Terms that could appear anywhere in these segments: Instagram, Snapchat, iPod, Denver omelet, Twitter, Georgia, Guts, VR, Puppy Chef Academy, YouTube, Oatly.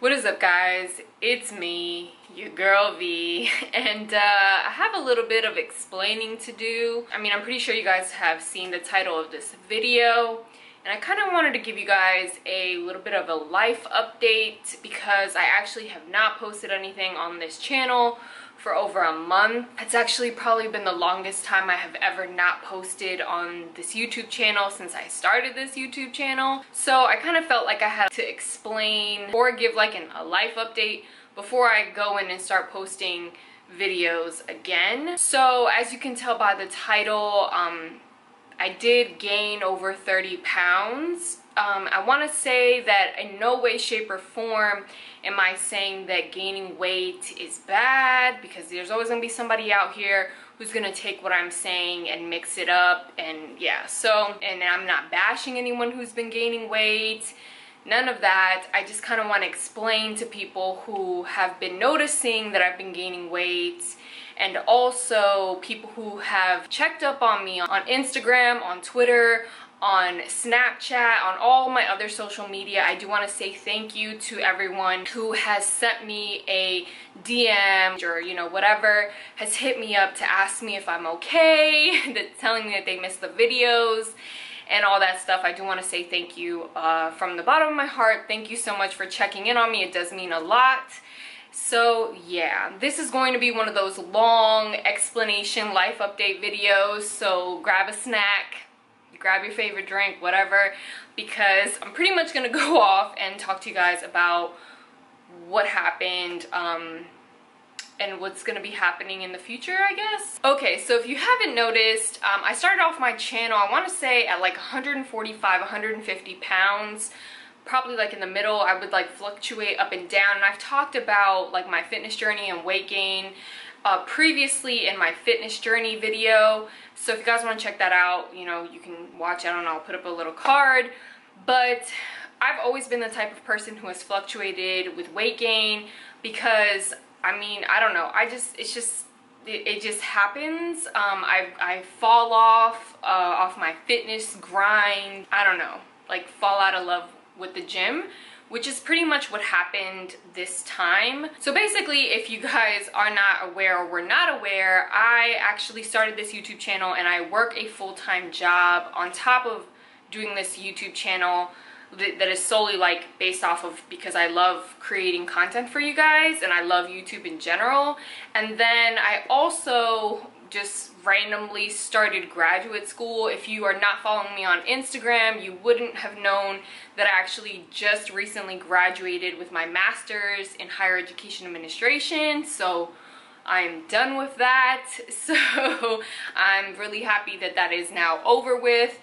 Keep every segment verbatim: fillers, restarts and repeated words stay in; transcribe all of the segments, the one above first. What is up, guys? It's me, your girl V, and uh, I have a little bit of explaining to do. I mean, I'm pretty sure you guys have seen the title of this video, and I kind of wanted to give you guys a little bit of a life update because I actually have not posted anything on this channel for over a month. It's actually probably been the longest time I have ever not posted on this YouTube channel since I started this YouTube channel. So I kind of felt like I had to explain or give like an, a life update before I go in and start posting videos again. So as you can tell by the title, um, I did gain over thirty pounds. Um, I want to say that in no way, shape, or form am I saying that gaining weight is bad, because there's always going to be somebody out here who's going to take what I'm saying and mix it up. And yeah, so, and I'm not bashing anyone who's been gaining weight. None of that. I just kind of want to explain to people who have been noticing that I've been gaining weight, and also people who have checked up on me on Instagram, on Twitter, on Snapchat, on all my other social media. I do want to say thank you to everyone who has sent me a D M or, you know, whatever, has hit me up to ask me if I'm okay, that telling me that they missed the videos and all that stuff. I do want to say thank you uh, from the bottom of my heart. Thank you so much for checking in on me. It does mean a lot. So yeah, this is going to be one of those long explanation life update videos. So grab a snack, grab your favorite drink, whatever, because I'm pretty much going to go off and talk to you guys about what happened, um, and what's gonna be happening in the future, I guess. Okay, so if you haven't noticed, um, I started off my channel, I wanna say at like one forty-five, one fifty pounds, probably like in the middle. I would like fluctuate up and down, and I've talked about like my fitness journey and weight gain uh, previously in my fitness journey video. So if you guys wanna check that out, you know, you can watch, I don't know, I'll put up a little card. But I've always been the type of person who has fluctuated with weight gain because, I mean, I don't know, I just, it's just, it, it just happens. Um, I, I fall off, uh, off my fitness grind, I don't know, like fall out of love with the gym, which is pretty much what happened this time. So basically, if you guys are not aware or were not aware, I actually started this YouTube channel and I work a full-time job on top of doing this YouTube channel that is solely like based off of, because I love creating content for you guys and I love YouTube in general. And then I also just randomly started graduate school. If you are not following me on Instagram, you wouldn't have known that I actually just recently graduated with my master's in higher education administration. So I'm done with that. So I'm really happy that that is now over with.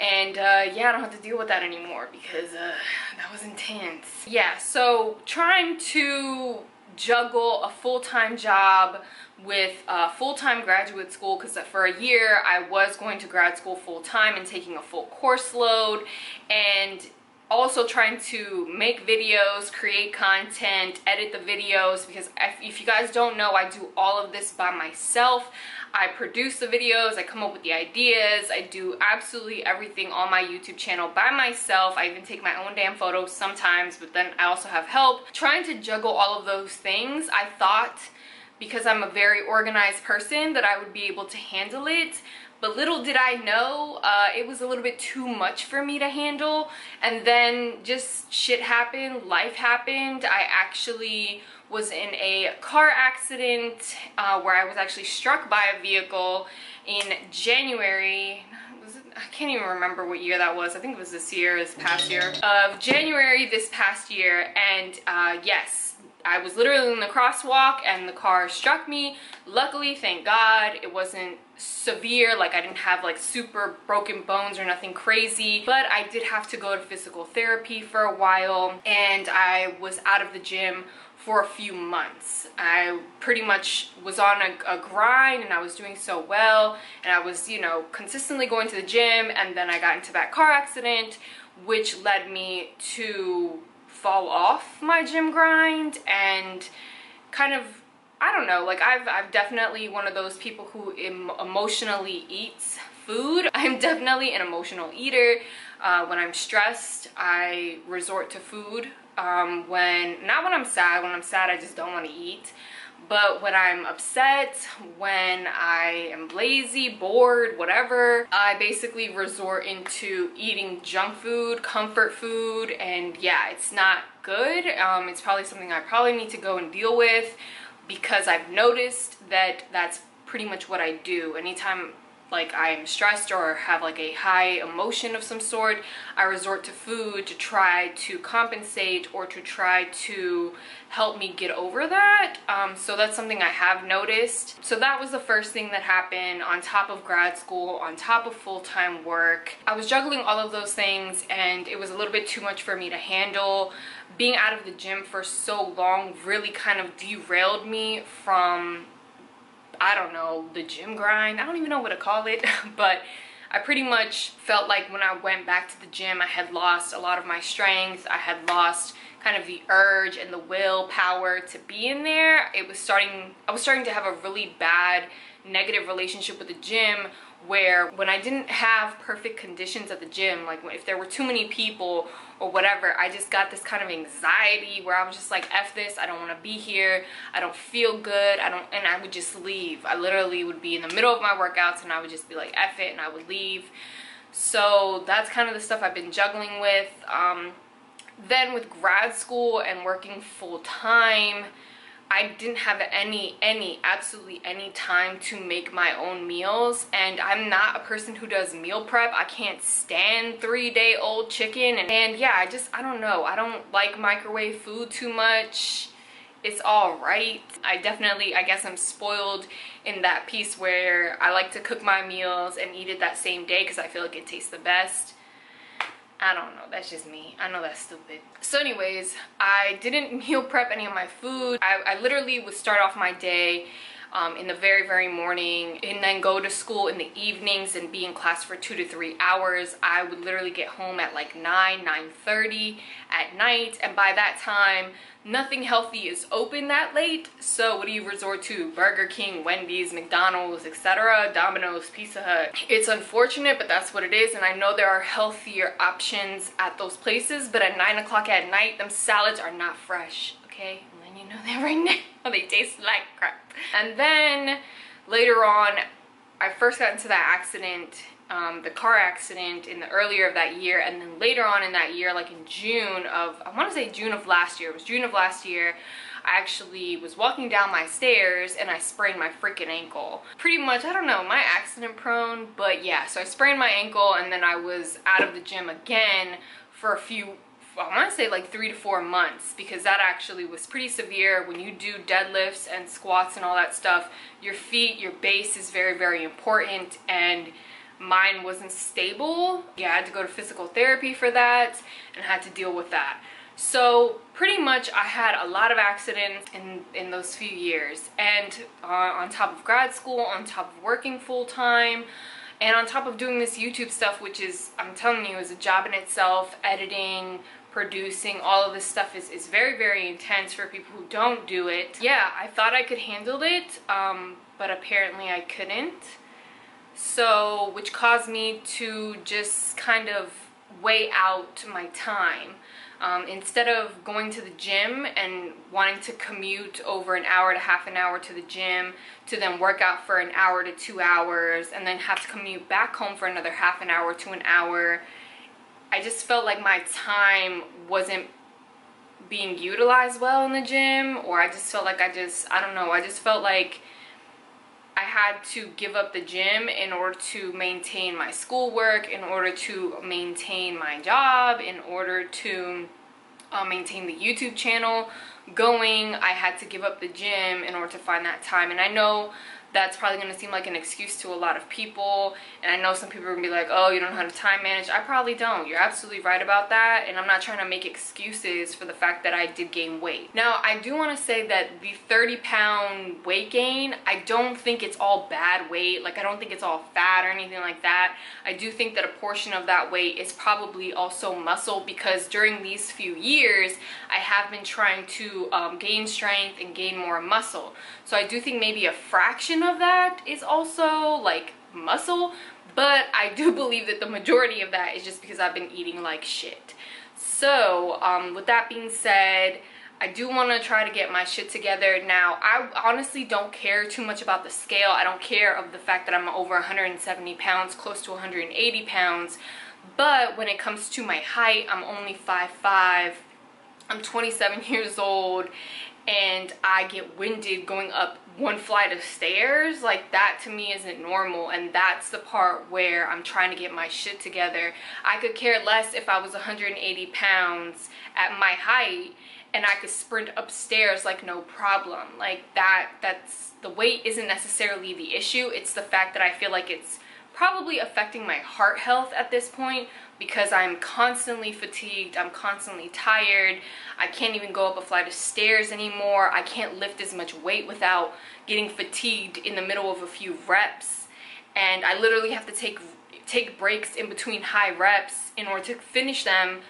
And uh, yeah, I don't have to deal with that anymore because uh, that was intense. Yeah, so trying to juggle a full-time job with uh, full-time graduate school, because for a year I was going to grad school full-time and taking a full course load, and also trying to make videos, create content, edit the videos, because if you guys don't know, I do all of this by myself. I produce the videos, I come up with the ideas, I do absolutely everything on my YouTube channel by myself. I even take my own damn photos sometimes, but then I also have help. Trying to juggle all of those things, I thought, because I'm a very organized person, that I would be able to handle it. But little did I know, uh, it was a little bit too much for me to handle. And then just shit happened, life happened. I actually was in a car accident uh, where I was actually struck by a vehicle in January. Was it, I can't even remember what year that was. I think it was this year, this past year. Of January this past year, and uh, yes. I was literally in the crosswalk and the car struck me. Luckily, thank God, it wasn't severe. Like, I didn't have like super broken bones or nothing crazy, but I did have to go to physical therapy for a while, and I was out of the gym for a few months. I pretty much was on a, a grind, and I was doing so well, and I was, you know, consistently going to the gym, and then I got into that car accident, which led me to fall off my gym grind and kind of, I don't know, like I've, I've definitely one of those people who em emotionally eats food. I'm definitely an emotional eater. Uh, when I'm stressed, I resort to food um, when, not when I'm sad, when I'm sad I just don't want to eat, but when I'm upset, when I am lazy, bored, whatever, I basically resort into eating junk food, comfort food, and yeah, it's not good. Um, it's probably something I probably need to go and deal with, because I've noticed that that's pretty much what I do. Anytime like I'm stressed or have like a high emotion of some sort, I resort to food to try to compensate or to try to help me get over that. Um, so that's something I have noticed. So that was the first thing that happened, on top of grad school, on top of full-time work. I was juggling all of those things and it was a little bit too much for me to handle. Being out of the gym for so long really kind of derailed me from, I don't know, the gym grind. I don't even know what to call it, but I pretty much felt like when I went back to the gym, I had lost a lot of my strength. I had lost kind of the urge and the willpower to be in there. It was starting, I was starting to have a really bad negative relationship with the gym, where when I didn't have perfect conditions at the gym, like if there were too many people or whatever, I just got this kind of anxiety where I was just like, F this, I don't want to be here, I don't feel good, I don't, and I would just leave. I literally would be in the middle of my workouts and I would just be like, F it, and I would leave. So that's kind of the stuff I've been juggling with. Um, then with grad school and working full time, I didn't have any, any, absolutely any time to make my own meals, and I'm not a person who does meal prep. I can't stand three-day-old chicken, and, and yeah, I just, I don't know. I don't like microwave food too much. It's all right. I definitely, I guess I'm spoiled in that piece where I like to cook my meals and eat it that same day because I feel like it tastes the best. I don't know, that's just me. I know that's stupid. So anyways, I didn't meal prep any of my food. I, I literally would start off my day um, in the very, very morning and then go to school in the evenings and be in class for two to three hours. I would literally get home at like nine, nine thirty at night. And by that time, nothing healthy is open that late. So what do you resort to? Burger King, Wendy's, McDonald's, et cetera, Domino's, Pizza Hut. It's unfortunate, but that's what it is. And I know there are healthier options at those places, but at nine o'clock at night, them salads are not fresh, okay? I'm letting you know that right now. They taste like crap. And then later on, I first got into that accident, um, the car accident in the earlier of that year, and then later on in that year, like in June of, I want to say June of last year, it was June of last year, I actually was walking down my stairs and I sprained my freaking ankle. Pretty much, I don't know, my accident prone, but yeah, so I sprained my ankle and then I was out of the gym again for a few, I want to say like three to four months, because that actually was pretty severe. When you do deadlifts and squats and all that stuff, your feet, your base is very, very important, and mine wasn't stable. Yeah, I had to go to physical therapy for that and had to deal with that. So pretty much I had a lot of accidents in, in those few years, and uh, on top of grad school, on top of working full time, and on top of doing this YouTube stuff, which is, I'm telling you, is a job in itself. Editing, producing, all of this stuff is, is very, very intense for people who don't do it. Yeah, I thought I could handle it, um, but apparently I couldn't. So, which caused me to just kind of weigh out my time. Um, instead of going to the gym and wanting to commute over an hour to half an hour to the gym to then work out for an hour to two hours and then have to commute back home for another half an hour to an hour, I just felt like my time wasn't being utilized well in the gym, or I just felt like I just, I don't know, I just felt like I had to give up the gym in order to maintain my schoolwork, in order to maintain my job, in order to uh, maintain the YouTube channel going. I had to give up the gym in order to find that time. And I know that's probably going to seem like an excuse to a lot of people. And I know some people are going to be like, oh, you don't know how to time manage. I probably don't. You're absolutely right about that. And I'm not trying to make excuses for the fact that I did gain weight. Now, I do want to say that the thirty pound weight gain, I don't think it's all bad weight. Like, I don't think it's all fat or anything like that. I do think that a portion of that weight is probably also muscle, because during these few years, I have been trying to um, gain strength and gain more muscle. So I do think maybe a fraction of that is also like muscle, but I do believe that the majority of that is just because I've been eating like shit. So um, with that being said, I do want to try to get my shit together now. I honestly don't care too much about the scale. I don't care of the fact that I'm over one hundred seventy pounds, close to one hundred eighty pounds. But when it comes to my height, I'm only five five. I'm twenty-seven years old, and I get winded going up one flight of stairs. Like, that to me isn't normal, and that's the part where I'm trying to get my shit together. I could care less if I was one hundred eighty pounds at my height and I could sprint upstairs like no problem. Like, that that's the weight isn't necessarily the issue. It's the fact that I feel like it's probably affecting my heart health at this point, because I'm constantly fatigued, I'm constantly tired, I can't even go up a flight of stairs anymore, I can't lift as much weight without getting fatigued in the middle of a few reps, and I literally have to take take breaks in between high reps in order to finish them,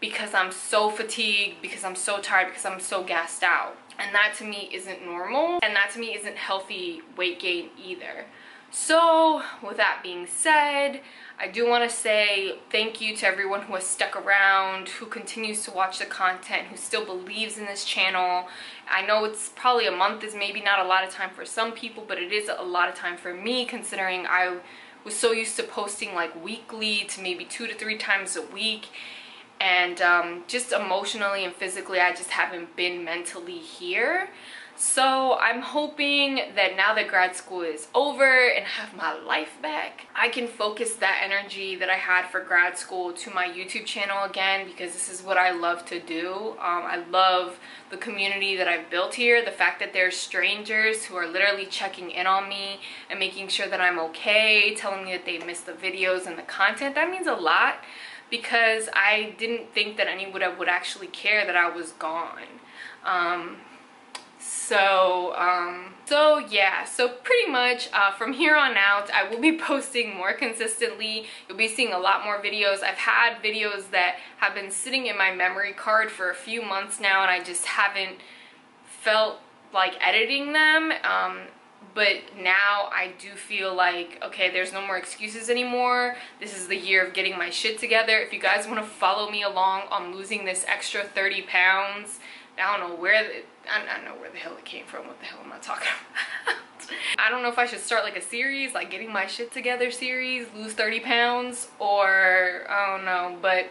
because I'm so fatigued, because I'm so tired, because I'm so gassed out. And that to me isn't normal, and that to me isn't healthy weight gain either. So with that being said, I do want to say thank you to everyone who has stuck around, who continues to watch the content, who still believes in this channel. I know it's probably a month is maybe not a lot of time for some people, but it is a lot of time for me, considering I was so used to posting like weekly to maybe two to three times a week. And um, just emotionally and physically, I just haven't been mentally here. So I'm hoping that now that grad school is over and I have my life back, I can focus that energy that I had for grad school to my YouTube channel again, because this is what I love to do. Um, I love the community that I've built here, the fact that there's strangers who are literally checking in on me and making sure that I'm okay, telling me that they missed the videos and the content. That means a lot, because I didn't think that anyone would actually care that I was gone. Um, So, um, so yeah, so pretty much uh, from here on out, I will be posting more consistently. You'll be seeing a lot more videos. I've had videos that have been sitting in my memory card for a few months now, and I just haven't felt like editing them. Um, but now I do feel like, okay, there's no more excuses anymore. This is the year of getting my shit together. If you guys want to follow me along on losing this extra thirty pounds, I don't know where the, I don't know where the hell it came from. What the hell am I talking about? I don't know if I should start like a series, like getting my shit together series, lose thirty pounds, or I don't know. But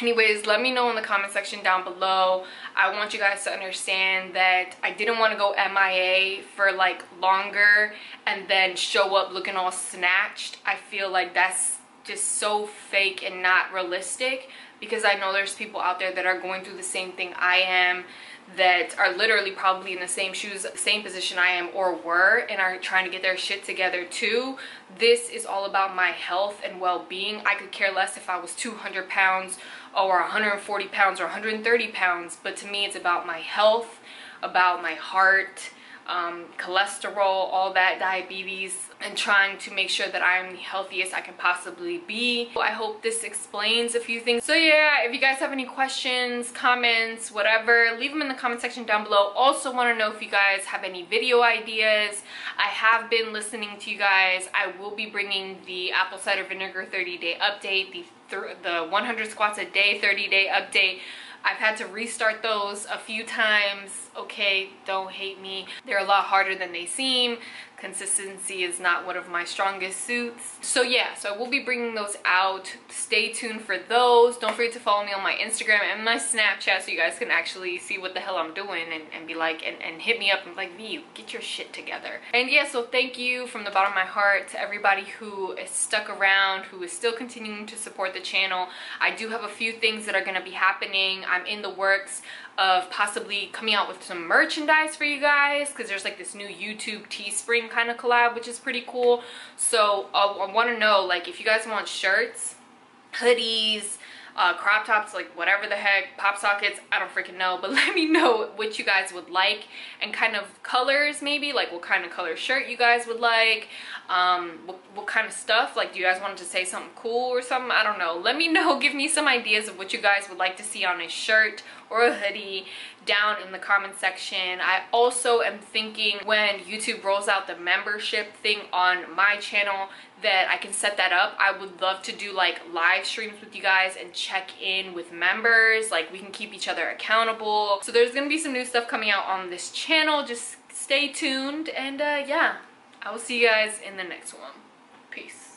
anyways, let me know in the comment section down below. I want you guys to understand that I didn't want to go M I A for like longer and then show up looking all snatched. I feel like that's just so fake and not realistic, because I know there's people out there that are going through the same thing I am, that are literally probably in the same shoes, same position I am or were, and are trying to get their shit together too. This is all about my health and well-being. I could care less if I was two hundred pounds or one hundred forty pounds or one hundred thirty pounds, but to me it's about my health, about my heart, um, cholesterol, all that, diabetes, and trying to make sure that I'm the healthiest I can possibly be. I hope this explains a few things. So yeah, if you guys have any questions, comments, whatever, leave them in the comment section down below. Also want to know if you guys have any video ideas. I have been listening to you guys. I will be bringing the apple cider vinegar thirty day update, the th the one hundred squats a day thirty day update. I've had to restart those a few times. Okay, don't hate me. They're a lot harder than they seem. Consistency is not one of my strongest suits. So yeah, so I will be bringing those out. Stay tuned for those. Don't forget to follow me on my Instagram and my Snapchat, so you guys can actually see what the hell I'm doing, and, and be like, and, and hit me up and be like, V, get your shit together. And yeah, so thank you from the bottom of my heart to everybody who is stuck around, who is still continuing to support the channel. I do have a few things that are gonna be happening. I'm in the works of possibly coming out with some merchandise for you guys, because there's like this new YouTube Teespring kind of collab, which is pretty cool. So uh, I want to know, like, if you guys want shirts, hoodies, uh, crop tops, like whatever the heck, pop sockets, I don't freaking know, but let me know what you guys would like, and kind of colors, maybe like what kind of color shirt you guys would like, um what, what kind of stuff, like do you guys want to say something cool or something? I don't know. Let me know, give me some ideas of what you guys would like to see on a shirt or a hoodie. down in the comment section. I also am thinking when YouTube rolls out the membership thing on my channel that I can set that up. I would love to do like live streams with you guys and check in with members. Like, we can keep each other accountable. So there's gonna be some new stuff coming out on this channel. Just stay tuned, and uh, yeah, I will see you guys in the next one. Peace.